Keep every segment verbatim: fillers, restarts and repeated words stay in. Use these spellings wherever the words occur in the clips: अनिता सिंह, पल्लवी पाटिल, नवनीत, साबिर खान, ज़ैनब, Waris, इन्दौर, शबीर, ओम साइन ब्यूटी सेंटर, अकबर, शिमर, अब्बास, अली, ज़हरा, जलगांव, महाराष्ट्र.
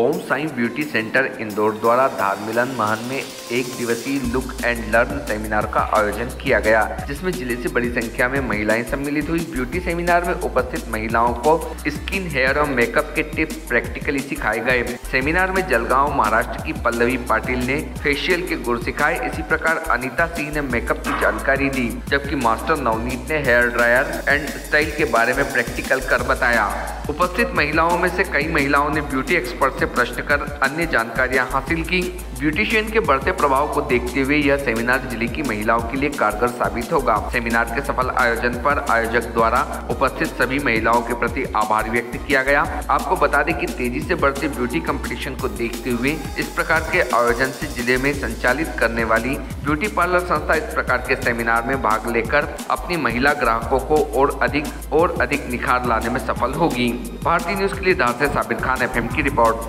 ओम साइन ब्यूटी सेंटर Indore द्वारा धार मिलन महन में एक दिवसीय लुक एंड लर्न सेमिनार का आयोजन किया गया, जिसमें जिले से बड़ी संख्या में महिलाएं सम्मिलित हुई। ब्यूटी सेमिनार में उपस्थित महिलाओं को स्किन, हेयर और मेकअप के टिप्स प्रैक्टिकली सिखाए गए। सेमिनार में जलगांव महाराष्ट्र की पल्लवी पाटिल ने फेशियल के गुर सिखाए। इसी प्रकार अनिता सिंह ने मेकअप की जानकारी दी, जबकि मास्टर नवनीत ने हेयर ड्रायर एंड स्टाइल के बारे में प्रैक्टिकल कर बताया। उपस्थित महिलाओं में से कई महिलाओं ने ब्यूटी एक्सपर्ट से प्रश्न कर अन्य जानकारियां हासिल की। ब्यूटिशियन के बढ़ते प्रभाव को देखते हुए यह सेमिनार जिले की महिलाओं के लिए कारगर साबित होगा। सेमिनार के सफल आयोजन पर आयोजक द्वारा उपस्थित सभी महिलाओं के प्रति आभार व्यक्त किया गया। आपको बता दें कि तेजी से बढ़ते ब्यूटी कंपटीशन को देखते हुए इस प्रकार के आयोजन से जिले में संचालित करने वाली ब्यूटी पार्लर संस्था इस प्रकार के सेमिनार में भाग लेकर अपनी महिला ग्राहकों को और अधिक और अधिक निखार लाने में सफल होगी। भारतीय न्यूज के लिए धार से साबिर खान, एफ एम की रिपोर्ट।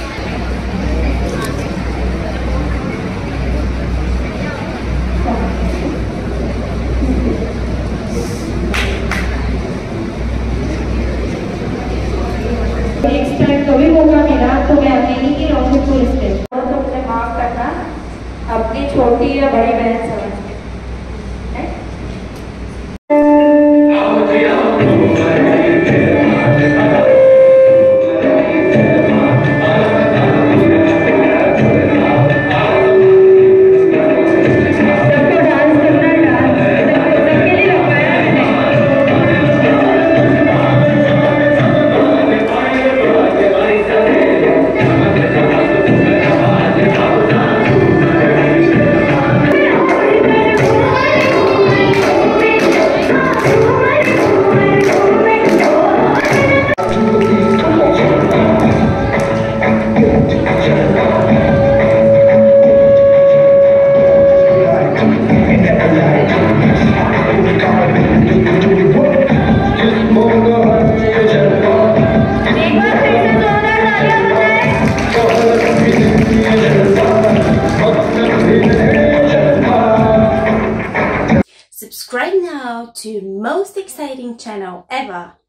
कभी मौका मिला तो मैं अकेली की रोशनी को रिस्पेक्ट और अपने माँ बाप का अपनी छोटी या बड़ी बहन . Subscribe now to most exciting channel ever.